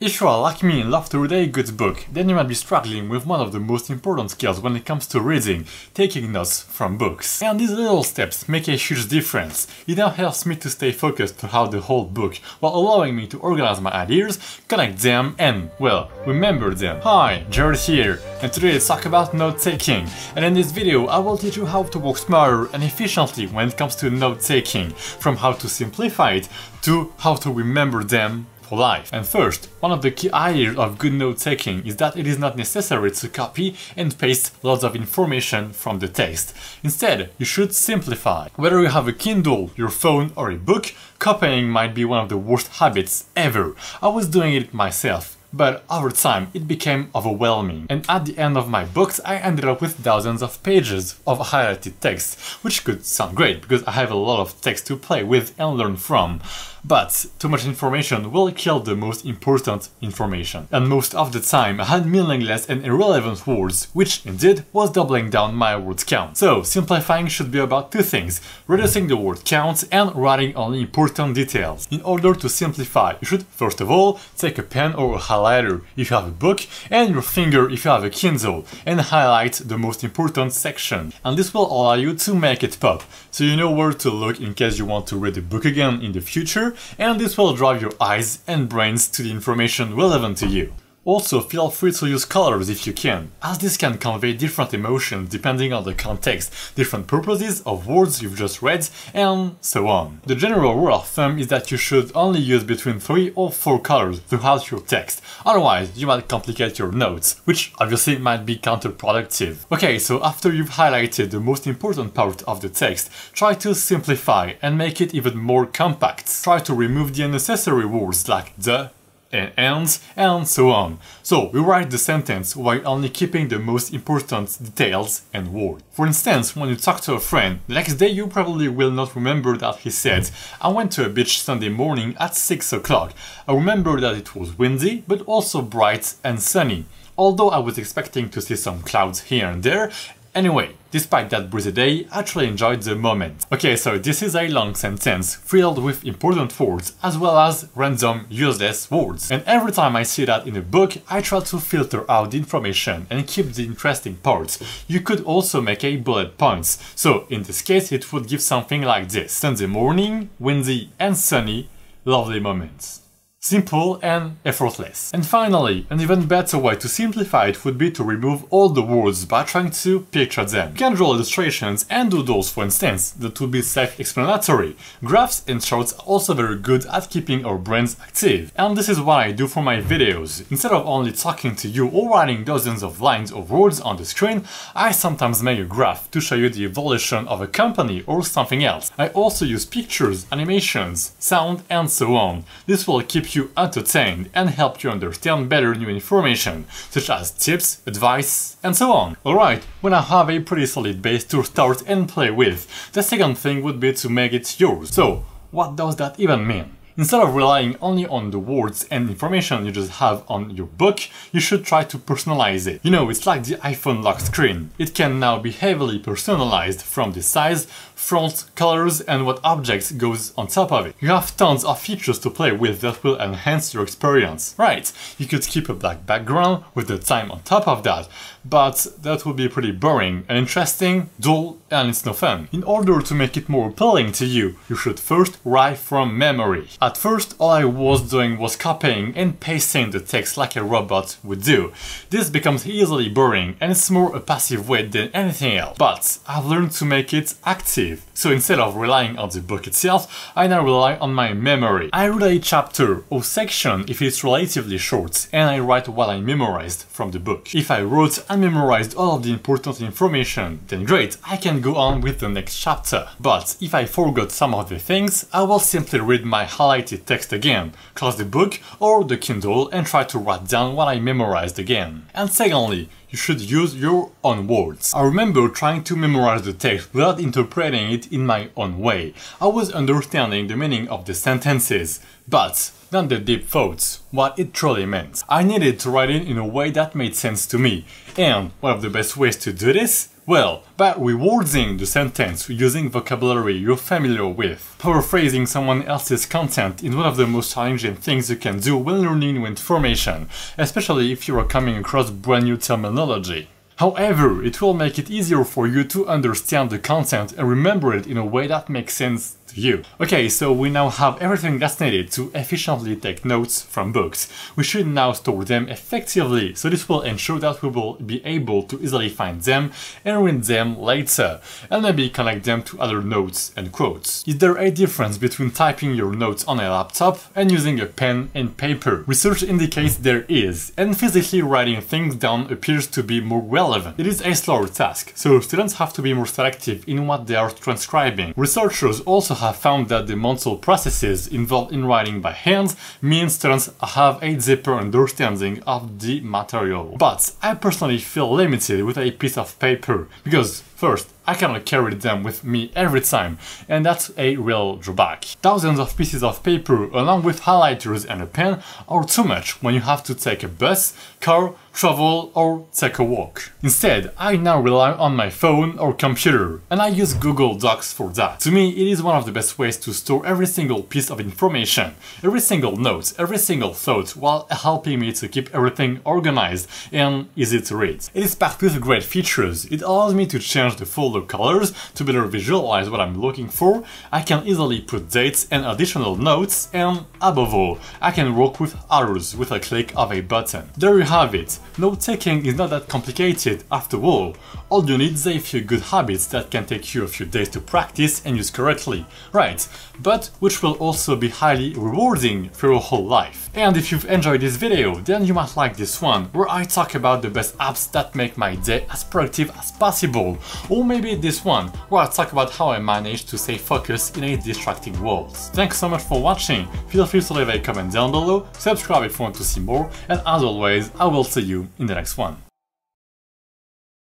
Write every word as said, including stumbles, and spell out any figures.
If you are like me and love to read a good book, then you might be struggling with one of the most important skills when it comes to reading, taking notes from books. And these little steps make a huge difference. It now helps me to stay focused throughout the whole book, while allowing me to organize my ideas, connect them and, well, remember them. Hi, Jarod here, and today let's talk about note-taking. And in this video I will teach you how to work smarter and efficiently when it comes to note-taking, from how to simplify it to how to remember them life. And first, one of the key ideas of good note-taking is that it is not necessary to copy and paste lots of information from the text. Instead, you should simplify. Whether you have a Kindle, your phone or a book, copying might be one of the worst habits ever. I was doing it myself, but over time it became overwhelming. And at the end of my books I ended up with thousands of pages of highlighted text, which could sound great because I have a lot of text to play with and learn from. But too much information will kill the most important information. And most of the time I had meaningless and irrelevant words, which indeed was doubling down my word count. So simplifying should be about two things: reducing the word count and writing only important details. In order to simplify, you should first of all take a pen or a highlighter if you have a book, and your finger if you have a Kindle, and highlight the most important section. And this will allow you to make it pop, so you know where to look in case you want to read the book again in the future. And this will drive your eyes and brains to the information relevant to you. Also, feel free to use colors if you can, as this can convey different emotions depending on the context, different purposes of words you've just read, and so on. The general rule of thumb is that you should only use between three or four colors throughout your text, otherwise you might complicate your notes, which obviously might be counterproductive. Okay, so after you've highlighted the most important part of the text, try to simplify and make it even more compact. Try to remove the unnecessary words like the, and ends, and so on. So rewrite the sentence while only keeping the most important details and words. For instance, when you talk to a friend, the next day you probably will not remember that he said, "I went to a beach Sunday morning at six o'clock. I remember that it was windy, but also bright and sunny, although I was expecting to see some clouds here and there. Anyway, despite that breezy day, I actually enjoyed the moment." Okay, so this is a long sentence, filled with important words, as well as random, useless words. And every time I see that in a book, I try to filter out the information and keep the interesting parts. You could also make a bullet points, so in this case it would give something like this: Sunday morning, windy and sunny, lovely moments. Simple and effortless. And finally, an even better way to simplify it would be to remove all the words by trying to picture them. You can draw illustrations and doodles, for instance, that would be self-explanatory. Graphs and charts are also very good at keeping our brains active. And this is what I do for my videos. Instead of only talking to you or writing dozens of lines of words on the screen, I sometimes make a graph to show you the evolution of a company or something else. I also use pictures, animations, sound and so on. This will keep you entertained and help you understand better new information, such as tips, advice, and so on. Alright, when I have a pretty solid base to start and play with, the second thing would be to make it yours. So, what does that even mean? Instead of relying only on the words and information you just have on your book, you should try to personalize it. You know, it's like the iPhone lock screen. It can now be heavily personalized, from the size, font, colors and what objects goes on top of it. You have tons of features to play with that will enhance your experience. Right, you could keep a black background with the time on top of that, but that would be pretty boring, uninteresting, dull and it's no fun. In order to make it more appealing to you, you should first write from memory. At first all I was doing was copying and pasting the text like a robot would do. This becomes easily boring and it's more a passive way than anything else. But I've learned to make it active. So instead of relying on the book itself, I now rely on my memory. I read a chapter or section if it's relatively short, and I write what I memorized from the book. If I wrote and memorized all of the important information, then great, I can go on with the next chapter. But if I forgot some of the things, I will simply read my highlighted text again, close the book or the Kindle and try to write down what I memorized again. And secondly, you should use your own words. I remember trying to memorize the text without interpreting it in my own way. I was understanding the meaning of the sentences, but not the deep thoughts, what it truly meant. I needed to write it in a way that made sense to me, and one of the best ways to do this well, by rewarding the sentence using vocabulary you're familiar with. Paraphrasing someone else's content is one of the most challenging things you can do when learning new information, especially if you are coming across brand new terminology. However, it will make it easier for you to understand the content and remember it in a way that makes sense to you. Okay, so we now have everything that's needed to efficiently take notes from books. We should now store them effectively, so this will ensure that we will be able to easily find them and read them later, and maybe connect them to other notes and quotes. Is there a difference between typing your notes on a laptop and using a pen and paper? Research indicates there is, and physically writing things down appears to be more relevant. It is a slower task, so students have to be more selective in what they are transcribing. Researchers also have found that the mental processes involved in writing by hand means students have a deeper understanding of the material. But I personally feel limited with a piece of paper because, first, I cannot carry them with me every time, and that's a real drawback. Thousands of pieces of paper, along with highlighters and a pen, are too much when you have to take a bus, car, travel, or take a walk. Instead, I now rely on my phone or computer, and I use Google Docs for that. To me, it is one of the best ways to store every single piece of information, every single note, every single thought, while helping me to keep everything organized and easy to read. It is packed with great features. It allows me to change the folder colors to better visualize what I'm looking for. I can easily put dates and additional notes, and above all, I can work with others with a click of a button. There you have it. Note-taking is not that complicated after all. All you need is a few good habits that can take you a few days to practice and use correctly, right? But which will also be highly rewarding for your whole life. And if you've enjoyed this video, then you might like this one, where I talk about the best apps that make my day as productive as possible. Or maybe this one, where I talk about how I managed to stay focused in a distracting world. Thanks so much for watching, feel free to leave a comment down below, subscribe if you want to see more, and as always, I will see you in the next one.